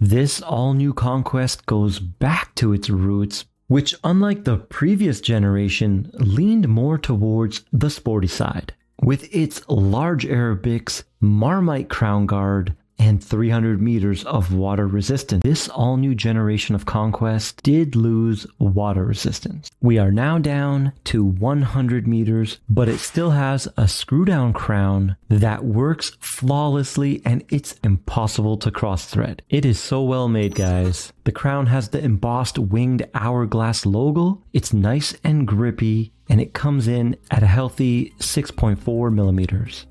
This all-new Conquest goes back to its roots, which unlike the previous generation, leaned more towards the sporty side, with its large aerobics, Marmite crown guard, and 300 meters of water resistance. This all-new generation of Conquest did lose water resistance. We are now down to 100 meters, but it still has a screw-down crown that works flawlessly, and it's impossible to cross-thread. It is so well made, guys. The crown has the embossed winged hourglass logo. It's nice and grippy, and it comes in at a healthy 6.4 millimeters.